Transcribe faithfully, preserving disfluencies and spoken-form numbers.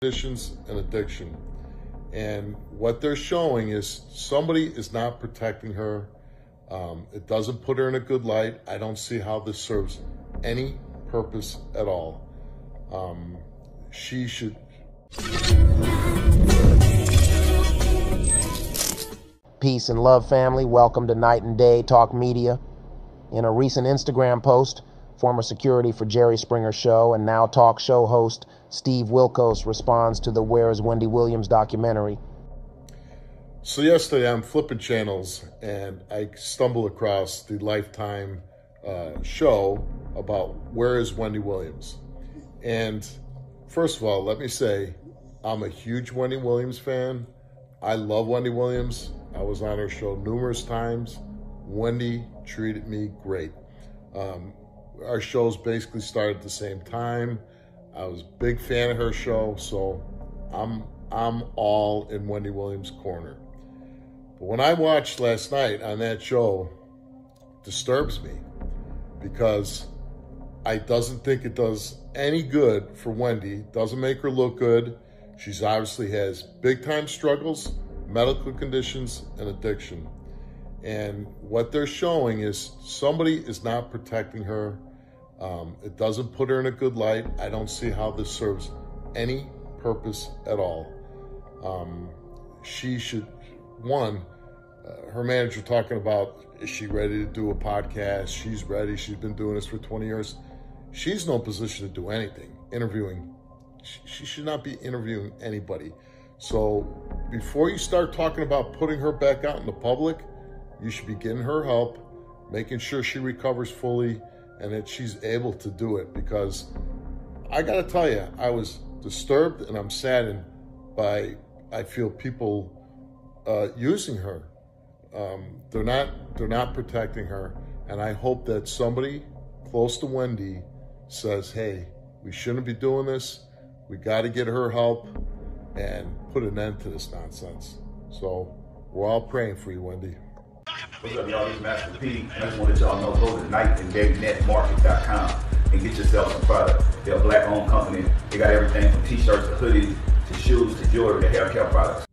conditions and addiction. And what they're showing is somebody is not protecting her. Um, it doesn't put her in a good light. I don't see how this serves any purpose at all. Um, she should... Peace and love, family. Welcome to Night and Day Talk Media. In a recent Instagram post, former security for Jerry Springer show and now talk show host Steve Wilkos responds to the Where Is Wendy Williams documentary. So yesterday I'm flipping channels and I stumble across the Lifetime uh, show about Where Is Wendy Williams. And first of all, let me say, I'm a huge Wendy Williams fan. I love Wendy Williams. I was on her show numerous times. Wendy treated me great. Um, Our shows basically started at the same time. I was a big fan of her show, so I'm I'm all in Wendy Williams' corner. But when I watched last night on that show, it disturbs me because I doesn't think it does any good for Wendy. Doesn't make her look good. She's obviously has big time struggles, medical conditions, and addiction. And what they're showing is somebody is not protecting her. Um, it doesn't put her in a good light. I don't see how this serves any purpose at all. Um, she should, one, uh, her manager talking about, is she ready to do a podcast? She's ready. She's been doing this for twenty years. She's in no position to do anything. Interviewing, she, she should not be interviewing anybody. So before you start talking about putting her back out in the public, you should be getting her help, making sure she recovers fully, and that she's able to do it. Because I gotta tell you, I was disturbed and I'm saddened by, I feel, people uh, using her. Um, they're not, they're not protecting her. And I hope that somebody close to Wendy says, hey, we shouldn't be doing this. We gotta get her help and put an end to this nonsense. So we're all praying for you, Wendy. What's up, y'all? This is Master P. I just want to let y'all know, go to night and day net market dot com and get yourself some product. They're a black-owned company. They got everything from t-shirts to hoodies to shoes to jewelry to hair care products.